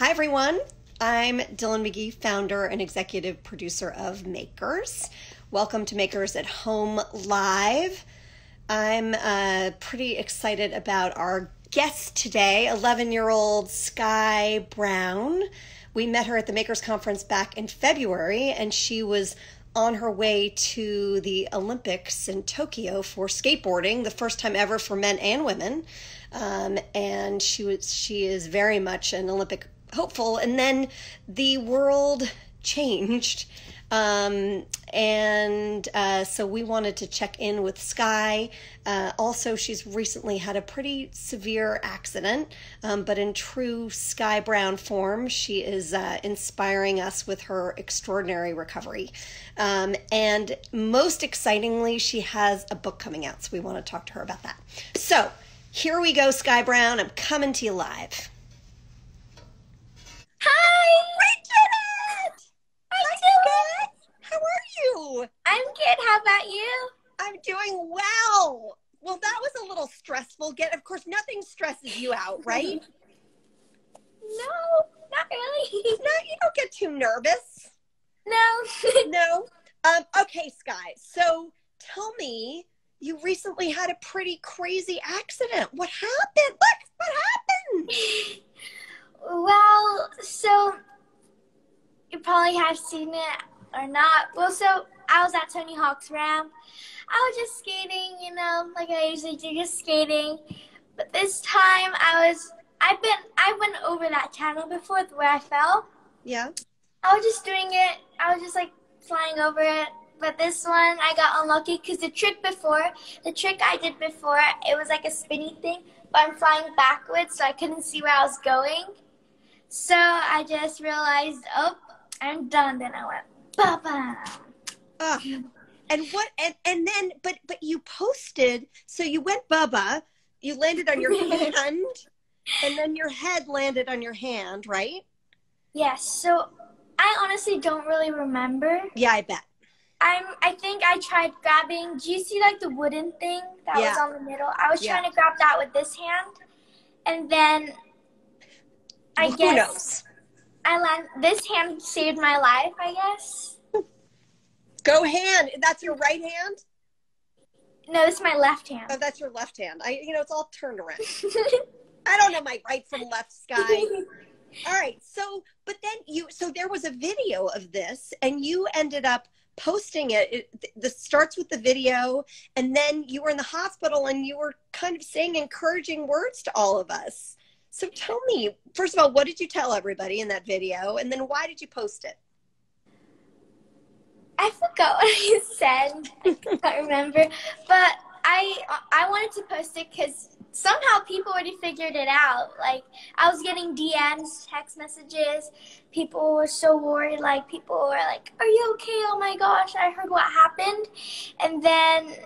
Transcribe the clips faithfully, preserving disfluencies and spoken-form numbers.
Hi everyone, I'm Dylan McGee, founder and executive producer of Makers. Welcome to Makers at Home Live. I'm uh, pretty excited about our guest today, eleven-year-old Sky Brown. We met her at the Makers Conference back in February, and she was on her way to the Olympics in Tokyo for skateboarding, the first time ever for men and women. Um, and she was, she is very much an Olympic hopeful. And then the world changed. Um, and uh, so we wanted to check in with Sky. Uh, also, she's recently had a pretty severe accident, um, but in true Sky Brown form, she is uh, inspiring us with her extraordinary recovery. Um, and most excitingly, she has a book coming out, so we want to talk to her about that. So here we go, Sky Brown. I'm coming to you live. Hi! I'm good. How about you? I'm doing well. Well, that was a little stressful. Get, of course, nothing stresses you out, right? No, not really. No, you don't get too nervous. No. No? Um, okay, Sky. So tell me, you recently had a pretty crazy accident. What happened? Look, what happened? Well, so you probably have seen it or not. Well, so I was at Tony Hawk's ramp. I was just skating, you know, like I usually do, just skating. But this time I was, I've been, I went over that channel before where I fell. Yeah. I was just doing it. I was just like flying over it. But this one I got unlucky because the trick before, the trick I did before, it was like a spinny thing, but I'm flying backwards, so I couldn't see where I was going. So I just realized, oh, I'm done. Then I went, Papa. Uh, and what and, and then but but you posted, so you went Bubba, you landed on your hand, and then your head landed on your hand, right? Yes, yeah, so I honestly don't really remember. Yeah, I bet. I'm I think I tried grabbing, do you see like the wooden thing that yeah. was on the middle? I was yeah. trying to grab that with this hand, and then I well, guess who knows? I land, this hand saved my life, I guess. Go hand. That's your right hand? No, it's my left hand. Oh, that's your left hand. I, you know, it's all turned around. I don't know my right from left, Sky. All right. So, but then you, so there was a video of this, and you ended up posting it. It this starts with the video, and then you were in the hospital, and you were kind of saying encouraging words to all of us. So tell me, first of all, what did you tell everybody in that video? And then why did you post it? I forgot what I said. I can't remember. But I, I wanted to post it because somehow people already figured it out. Like, I was getting D Ms, text messages. People were so worried. Like, people were like, are you okay? Oh, my gosh, I heard what happened. And then,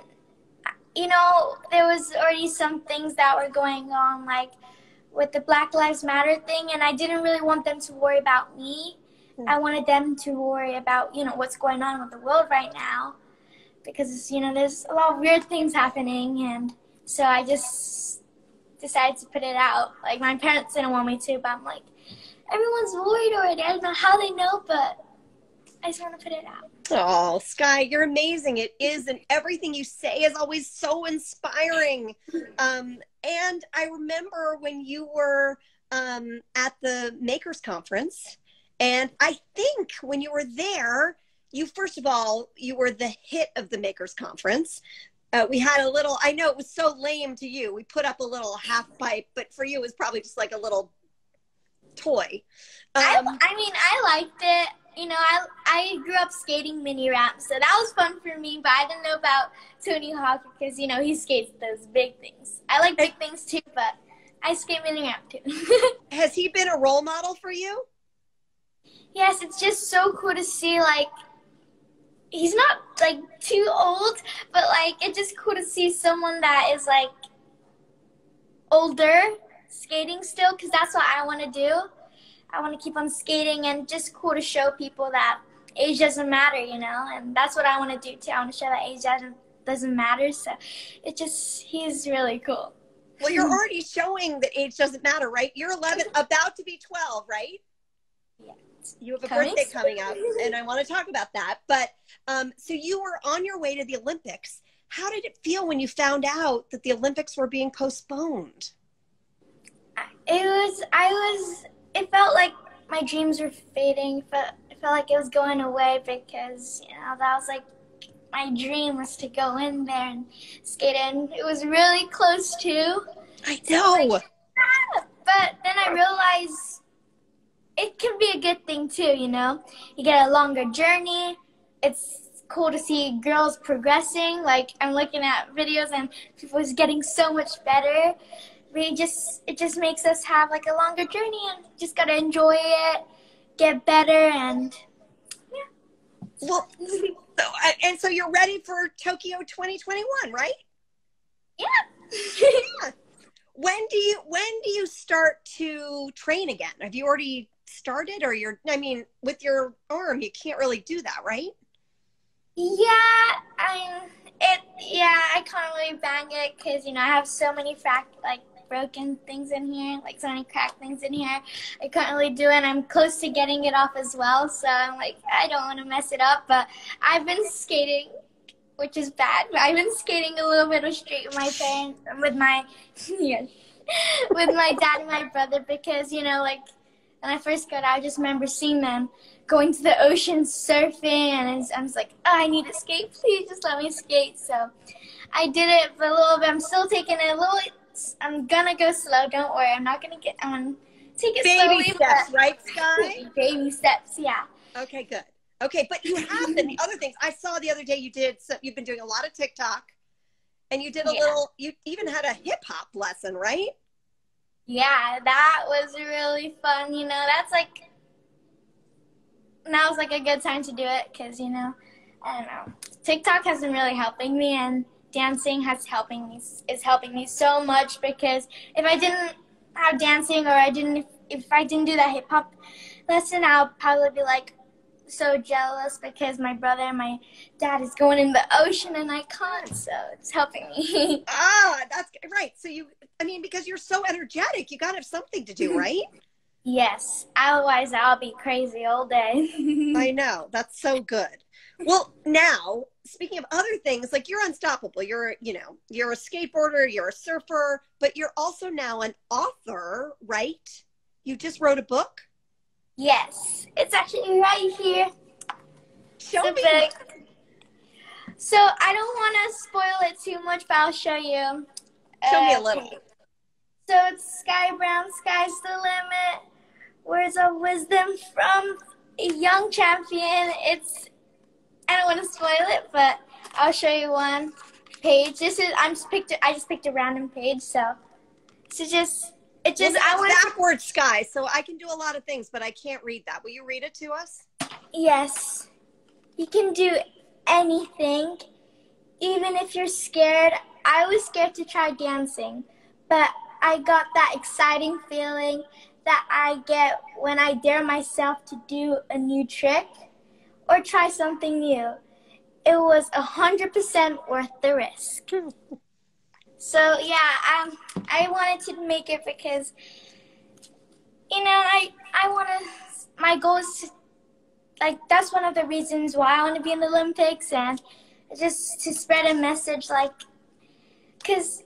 you know, there was already some things that were going on, like, with the Black Lives Matter thing, and I didn't really want them to worry about me. Mm. I wanted them to worry about, you know, what's going on with the world right now, because, you know, there's a lot of weird things happening, and so I just decided to put it out. Like, my parents didn't want me to, but I'm like, everyone's worried already. I don't know how they know, but I just want to put it out. Oh, Sky, you're amazing. It is, and everything you say is always so inspiring. Um, and I remember when you were um, at the Makers Conference, and I think when you were there, you, first of all, you were the hit of the Makers Conference. Uh, we had a little, I know it was so lame to you. We put up a little half pipe, but for you, it was probably just like a little toy. Um, I, I mean, I liked it. You know, I, I grew up skating mini ramps, so that was fun for me, but I didn't know about Tony Hawk because, you know, he skates those big things. I like big things, too, but I skate mini ramp, too. Has he been a role model for you? Yes, it's just so cool to see, like, he's not, like, too old, but, like, it's just cool to see someone that is, like, older skating still, because that's what I want to do. I want to keep on skating, and just cool to show people that age doesn't matter, you know, and that's what I want to do too. I want to show that age doesn't matter. So it just, he's really cool. Well, you're already showing that age doesn't matter, right? You're eleven, about to be twelve, right? Yeah. You have a coming birthday coming up, and I want to talk about that. But um, so you were on your way to the Olympics. How did it feel when you found out that the Olympics were being postponed? It was, I was, it felt like my dreams were fading. It felt, it felt like it was going away because, you know, that was like my dream was to go in there and skate in. It was really close too. I know. So I was like, ah! But then I realized it can be a good thing too, you know? You get a longer journey. It's cool to see girls progressing. Like, I'm looking at videos and people's getting so much better. We just, it just makes us have like a longer journey and just gotta enjoy it, get better, and yeah. Well, so, and so you're ready for Tokyo twenty twenty-one, right? Yeah. Yeah. When do you, when do you start to train again? Have you already started, or you're, I mean, with your arm, you can't really do that, right? Yeah, I, it, yeah, I can't really bang it because, you know, I have so many frac, like, broken things in here, like so many cracked things in here. I can't really do it, and I'm close to getting it off as well, so I'm like, I don't want to mess it up, but I've been skating, which is bad, but I've been skating a little bit of street with my parents, with my, yeah, with my dad and my brother, because, you know, like, when I first got out, I just remember seeing them going to the ocean surfing, and it's, I was like, oh, I need to skate, please just let me skate. So I did it for a little bit. I'm still taking it a little, I'm gonna go slow, don't worry. I'm not gonna get, I'm gonna take it baby slowly. Baby steps, but, right, Sky? Baby steps, yeah. Okay, good. Okay, but you have been, the other things, I saw the other day you did, so you've been doing a lot of TikTok, and you did a yeah. little, you even had a hip hop lesson, right? Yeah, that was really fun, you know, that's like, now's like a good time to do it, because, you know, I don't know, TikTok has been really helping me, and dancing has helping me, is helping me so much, because if I didn't have dancing, or I didn't, if, if I didn't do that hip hop lesson, I'll probably be like, so jealous because my brother and my dad is going in the ocean and I can't, so it's helping me. Ah, that's right. So you, I mean, because you're so energetic, you gotta have something to do, right? Yes, otherwise I'll be crazy all day. I know, that's so good. Well, now, speaking of other things, like, you're unstoppable. You're, you know, you're a skateboarder, you're a surfer, but you're also now an author, right? You just wrote a book? Yes, it's actually right here. Show me. So I don't want to spoil it too much, but I'll show you. Show uh, me a little. So it's Sky Brown, Sky's the Limit. Words of Wisdom from a Young Champion. It's, I don't want to spoil it, but I'll show you one page. This is, I'm just picked, I just picked a random page, so so just. It just, well, I want backward, Sky, so I can do a lot of things, but I can't read that. Will you read it to us? Yes. You can do anything, even if you're scared. I was scared to try dancing, but I got that exciting feeling that I get when I dare myself to do a new trick or try something new. It was one hundred percent worth the risk. So, yeah, um, I wanted to make it because, you know, I, I want to, my goal is, to, like, that's one of the reasons why I want to be in the Olympics, and just to spread a message, like, because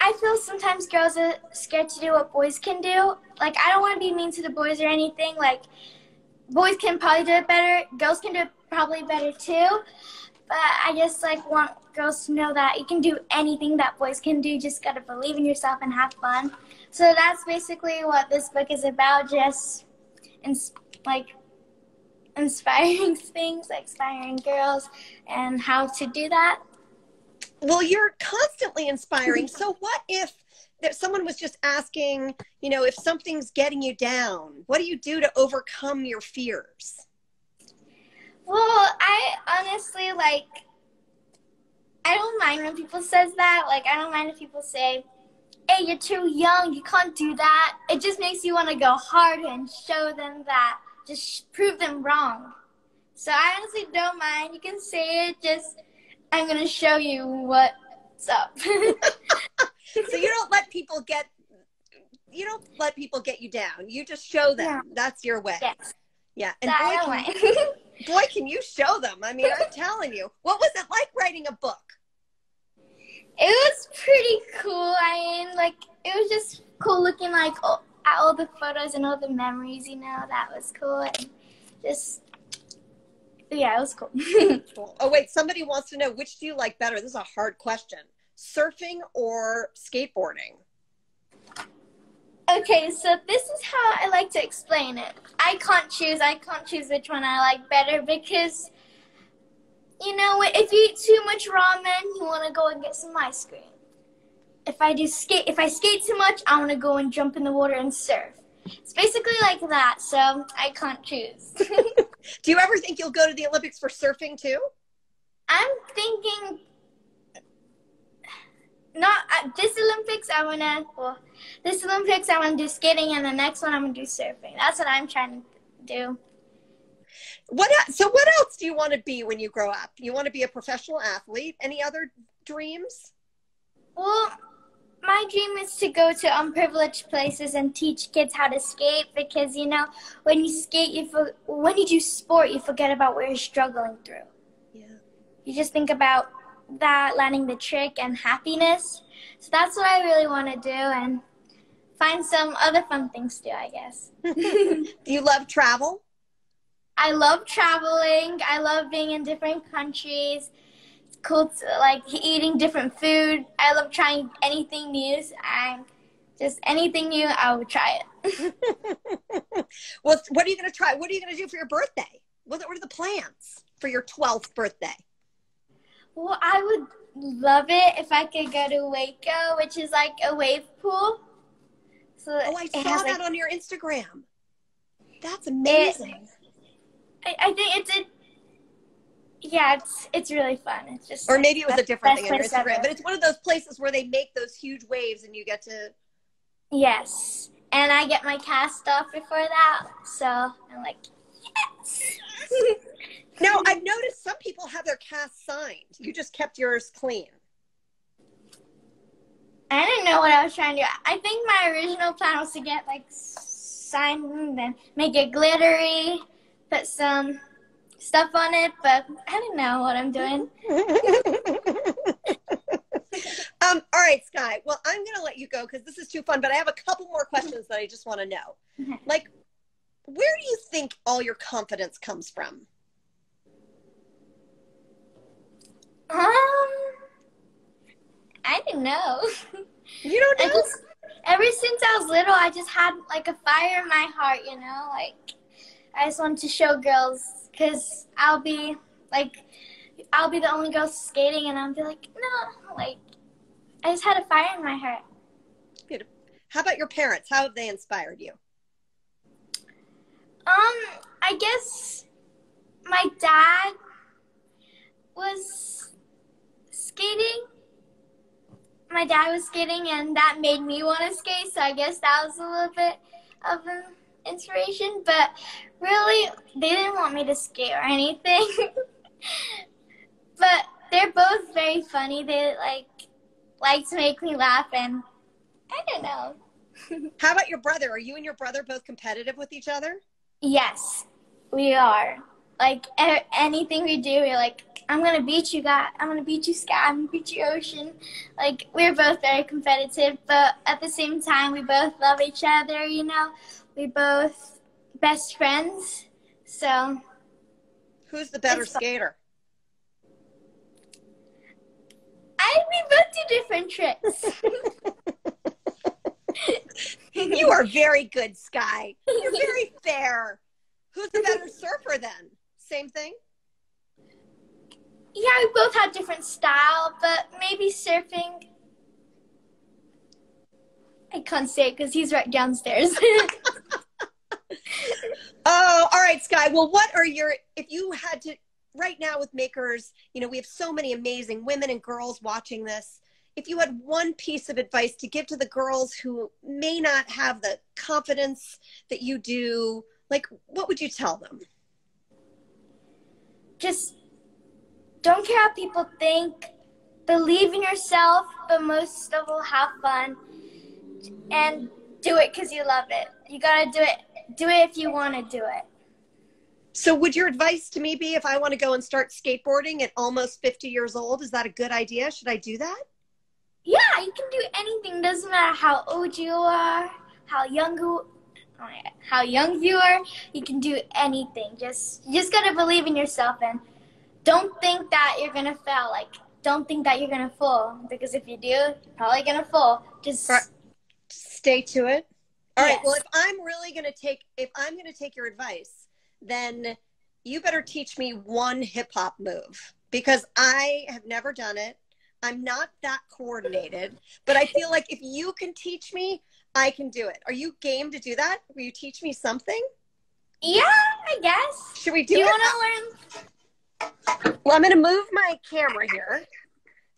I feel sometimes girls are scared to do what boys can do. Like, I don't want to be mean to the boys or anything. Like, boys can probably do it better. Girls can do it probably better, too. But I just, like, want girls to know that you can do anything that boys can do. You just got to believe in yourself and have fun. So that's basically what this book is about, just, ins like, inspiring things, inspiring girls, and how to do that. Well, you're constantly inspiring. So what if there, someone was just asking, you know, if something's getting you down, what do you do to overcome your fears? Well, I honestly, like, I don't mind when people says that. Like, I don't mind if people say, hey, you're too young, you can't do that. It just makes you want to go harder and show them that. Just prove them wrong. So I honestly don't mind. You can say it, just, I'm going to show you what's up. So you don't let people get, you don't let people get you down. You just show them. Yeah. That's your way. Yes. Yeah. And that boy, can you, boy, can you show them. I mean, I'm telling you. What was it like writing a book? It was pretty cool. I mean, like, it was just cool looking, like, all, at all the photos and all the memories, you know. That was cool. And just, yeah, it was cool. Cool. Oh, wait, somebody wants to know, which do you like better? This is a hard question. Surfing or skateboarding? Okay, so this is how I like to explain it. I can't choose. I can't choose which one I like better because, you know, if you eat too much ramen, you want to go and get some ice cream. If I do skate, if I skate too much, I want to go and jump in the water and surf. It's basically like that, so I can't choose. Do you ever think you'll go to the Olympics for surfing too? I'm thinking not at this Olympics. I want to, well, this Olympics I want to do skating, and the next one I'm going to do surfing. That's what I'm trying to do. What, so what else do you want to be when you grow up? You want to be a professional athlete? Any other dreams? Well, my dream is to go to unprivileged places and teach kids how to skate because, you know, when you skate, you for, when you do sport, you forget about what you're struggling through. Yeah. You just think about that, landing the trick and happiness. So that's what I really want to do and find some other fun things to do, I guess. Do you love travel? I love traveling. I love being in different countries. It's cool to, like, eating different food. I love trying anything new. I just anything new, I would try it. Well, what are you going to try? What are you going to do for your birthday? What are the plans for your twelfth birthday? Well, I would love it if I could go to Waco, which is like a wave pool. So oh, I saw has, that like, on your Instagram. That's amazing. It, I, I think it's a, yeah, it's it's really fun. It's just or maybe it was a different thing on your Instagram, but it's one of those places where they make those huge waves and you get to. Yes, and I get my cast off before that, so I'm like, yes. Now I've noticed some people have their cast signed. You just kept yours clean. I didn't know what I was trying to do. I think my original plan was to get like signed and then make it glittery. Put some stuff on it, but I don't know what I'm doing. um, all right, Sky. Well, I'm going to let you go because this is too fun, but I have a couple more questions that I just want to know. Okay. Like, where do you think all your confidence comes from? Um, I don't know. You don't know? I just, ever since I was little, I just had, like, a fire in my heart, you know? Like, I just wanted to show girls because I'll be like, I'll be the only girl skating and I'll be like, no, like, I just had a fire in my heart. Good. How about your parents? How have they inspired you? Um, I guess my dad was skating. My dad was skating and that made me want to skate. So I guess that was a little bit of an inspiration, but really they didn't want me to skate or anything. But they're both very funny. They like like to make me laugh and I don't know. How about your brother? Are you and your brother both competitive with each other? Yes, we are. Like er anything we do, we're like, I'm gonna beat you guys, I'm gonna beat you Sky, I'm gonna beat you Ocean. Like, we're both very competitive, but at the same time we both love each other, you know. We both best friends, so. Who's the better skater? I we both do different tricks. You are very good, Sky. You're very fair. Who's the better surfer then? Same thing? Yeah, we both have different style, but maybe surfing. I can't say it because he's right downstairs. Oh, all right, Sky. Well, what are your, if you had to, right now with Makers, you know, we have so many amazing women and girls watching this. If you had one piece of advice to give to the girls who may not have the confidence that you do, like, what would you tell them? Just don't care how people think. believe in yourself, but most of all, have fun and do it because you love it. You gotta do it. Do it if you want to do it. So would your advice to me be, if I want to go and start skateboarding at almost fifty years old, is that a good idea? Should I do that? Yeah, you can do anything. Doesn't matter how old you are, how young you, how young you are. You can do anything. Just you just gotta believe in yourself and don't think that you're gonna fail. Like, don't think that you're gonna fall, because if you do, you're probably gonna fall. Just right. Stay to it. All yes. right. Well, if I'm really gonna take, if I'm gonna take your advice, then you better teach me one hip hop move, because I have never done it. I'm not that coordinated, but I feel like if you can teach me, I can do it. Are you game to do that? Will you teach me something? Yeah, I guess. Should we do, do you it? You want to learn? Well, I'm going to move my camera here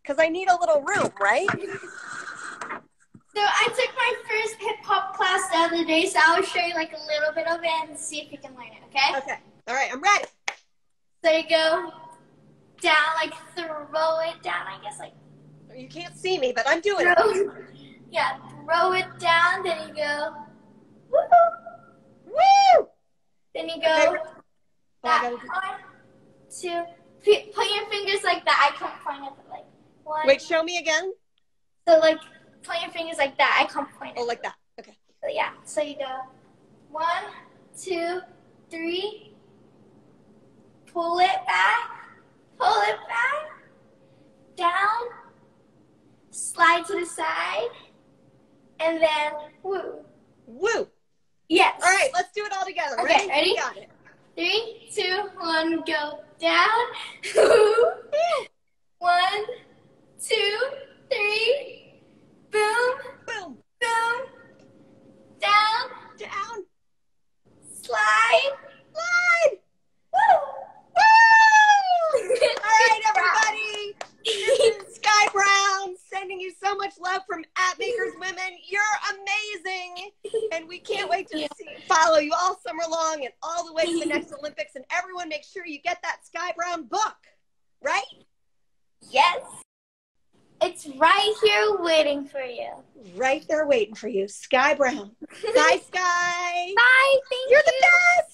because I need a little room, right? So I took my first hip hop class the other day, so I'll show you like a little bit of it and see if you can learn it, okay? Okay. All right, I'm ready. So you go down, like throw it down, I guess, like. You can't see me, but I'm doing throw, it. Yeah, throw it down, then you go, woo, woo. Then you go, okay. That, oh, one, two, put your fingers like that. I can't point it, but like one. Wait, show me again. So like, put your fingers like that. I can't point it. Oh, like that, okay. So yeah, so you go, one, two, three, pull it back. Pull it back, down, slide to the side, and then woo. Woo. Yes. All right, let's do it all together. Okay, ready? ready? Got it. Three, two, one, go. Down, woo. One, two, three, boom. Boom. Boom. Down. Down. Slide. Slide. Woo. All right, everybody, this is Sky Brown sending you so much love from at Makers Women. You're amazing, and we can't wait to see, follow you all summer long and all the way to the next Olympics. And everyone, make sure you get that Sky Brown book, right? Yes. It's right here waiting for you. Right there waiting for you. Sky Brown. Bye, Sky. Bye, thank you. You're the best.